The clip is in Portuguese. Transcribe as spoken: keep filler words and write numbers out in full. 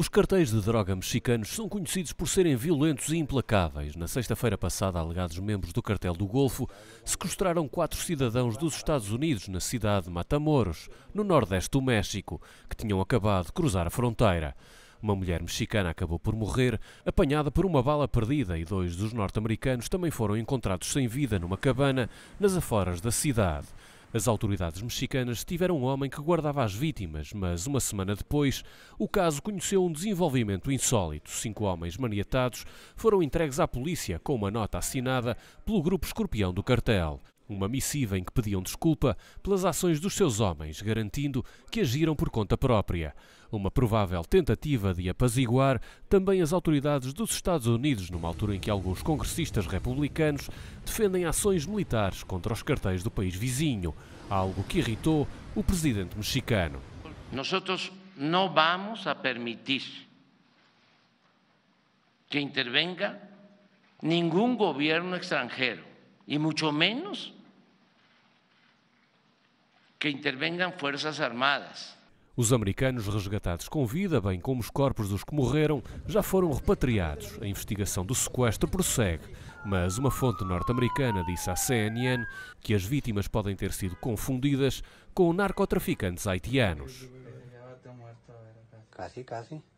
Os cartéis de droga mexicanos são conhecidos por serem violentos e implacáveis. Na sexta-feira passada, alegados membros do Cartel do Golfo sequestraram quatro cidadãos dos Estados Unidos na cidade de Matamoros, no nordeste do México, que tinham acabado de cruzar a fronteira. Uma mulher mexicana acabou por morrer, apanhada por uma bala perdida, e dois dos norte-americanos também foram encontrados sem vida numa cabana nas aforas da cidade. As autoridades mexicanas tiveram um homem que guardava as vítimas, mas uma semana depois o caso conheceu um desenvolvimento insólito. Cinco homens maniatados foram entregues à polícia com uma nota assinada pelo grupo Escorpião do cartel. Uma missiva em que pediam desculpa pelas ações dos seus homens, garantindo que agiram por conta própria. Uma provável tentativa de apaziguar também as autoridades dos Estados Unidos, numa altura em que alguns congressistas republicanos defendem ações militares contra os cartéis do país vizinho, algo que irritou o presidente mexicano. Nós não vamos permitir que intervenga nenhum governo estrangeiro, e muito menos que intervenham forças armadas. Os americanos resgatados com vida, bem como os corpos dos que morreram, já foram repatriados. A investigação do sequestro prossegue, mas uma fonte norte-americana disse à C N N que as vítimas podem ter sido confundidas com narcotraficantes haitianos. Quase, quase.